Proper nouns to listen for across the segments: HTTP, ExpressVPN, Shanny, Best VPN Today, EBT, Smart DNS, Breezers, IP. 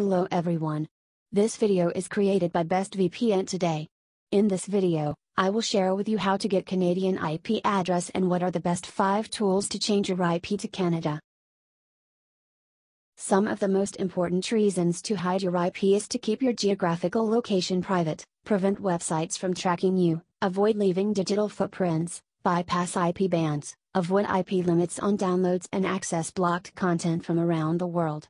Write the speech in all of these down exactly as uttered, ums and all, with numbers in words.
Hello everyone. This video is created by Best V P N Today. In this video, I will share with you how to get Canadian I P address and what are the best five tools to change your I P to Canada. Some of the most important reasons to hide your I P is to keep your geographical location private, prevent websites from tracking you, avoid leaving digital footprints, bypass I P bans, avoid I P limits on downloads and access blocked content from around the world.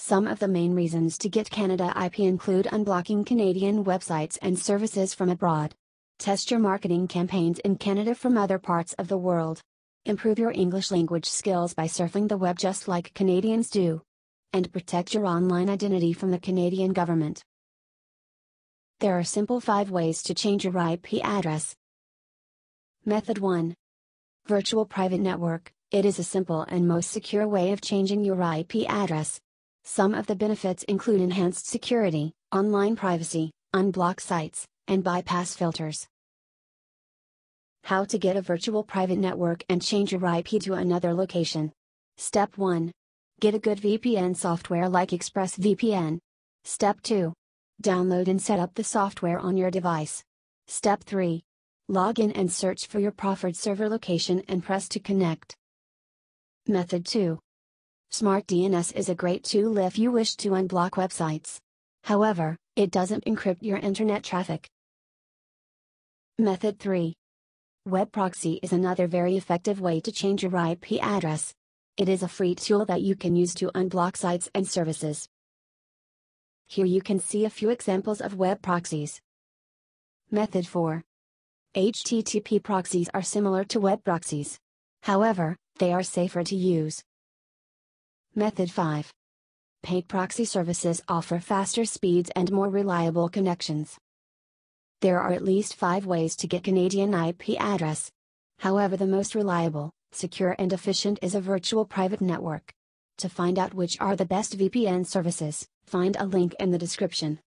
Some of the main reasons to get Canada I P include unblocking Canadian websites and services from abroad. Test your marketing campaigns in Canada from other parts of the world. Improve your English language skills by surfing the web just like Canadians do. And protect your online identity from the Canadian government. There are simple five ways to change your I P address. Method one. Virtual Private Network. It is a simple and most secure way of changing your I P address. Some of the benefits include enhanced security, online privacy, unblock sites, and bypass filters. How to get a virtual private network and change your I P to another location. Step one. Get a good V P N software like ExpressVPN. Step two. Download and set up the software on your device. Step three. Log in and search for your preferred server location and press to connect. Method two. Smart D N S is a great tool if you wish to unblock websites. However, it doesn't encrypt your internet traffic. Method three. Web proxy is another very effective way to change your I P address. It is a free tool that you can use to unblock sites and services. Here you can see a few examples of web proxies. Method four. H T T P proxies are similar to web proxies. However, they are safer to use. Method five. Paid proxy services offer faster speeds and more reliable connections. There are at least five ways to get Canadian I P address. However, the most reliable, secure and efficient is a virtual private network. To find out which are the best V P N services, find a link in the description.